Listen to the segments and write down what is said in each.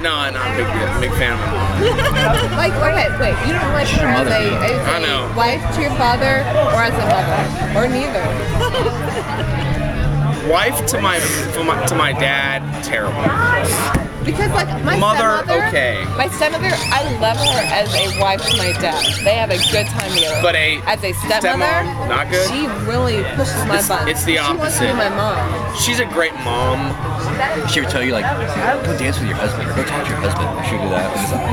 No, I'm not a big fan of my mom. Like, okay, wait, you don't like her as a wife to your father or as a mother? Or neither? Wife to my dad, terrible. Because, like, my stepmother, okay. My stepmother, I love her as a wife to my dad. They have a good time together. But as a stepmother, not good. She really pushes my butt. It's the opposite. She wants to be my mom. She's a great mom. She would tell you, like, go dance with your husband, or go talk to your husband. She would do that.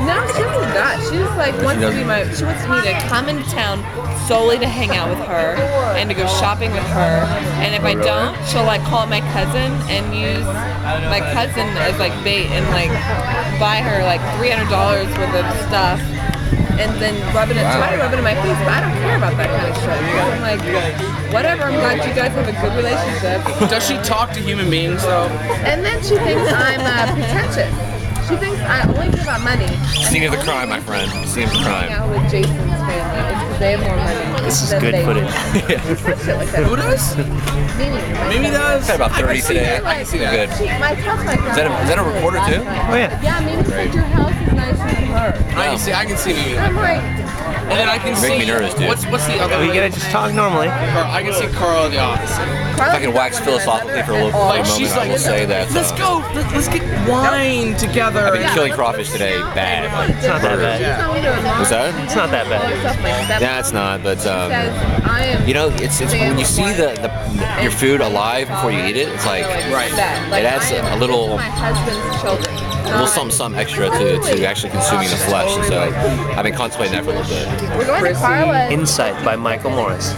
No, she doesn't do that. She just, like, she wants me to come into town solely to hang out with her and to go shopping with her. And if I don't, she'll, like, call my cousin and use my cousin as, like, bait and, like, buy her like $300 worth of stuff, and then try to rub it in my face. But I don't care about that kind of shit. I'm like, whatever. I'm glad you guys have a good relationship. Does she talk to human beings though? And then she thinks I'm pretentious. She thinks I only care about money. Scene of the crime, my friend. Scene of the crime. Hang out with Jason's family because they have more money. This is good footage. Shit like that. Who does? Mimi does. Had about 30 today. I can see that. Good. Is that a reporter too? Oh yeah. Yeah, Mimi said your house is nicer than her. I can see Mimi. I'm like, and then I can see. Make me nervous, dude. What's the other? We gotta just talk normally. I can see Carl the opposite. If I can wax philosophically for a moment, I will say that. Let's go. Let's get wine together. I've been killing crawfish today. Bad. It's not that bad. What's that? It's not that bad. Nah, it's not. But you know, it's when you see your food alive before you eat it. It's like it adds a little. Well, some extra to actually consuming the flesh, so I've been contemplating that for a little bit. Insight by Michael Morris.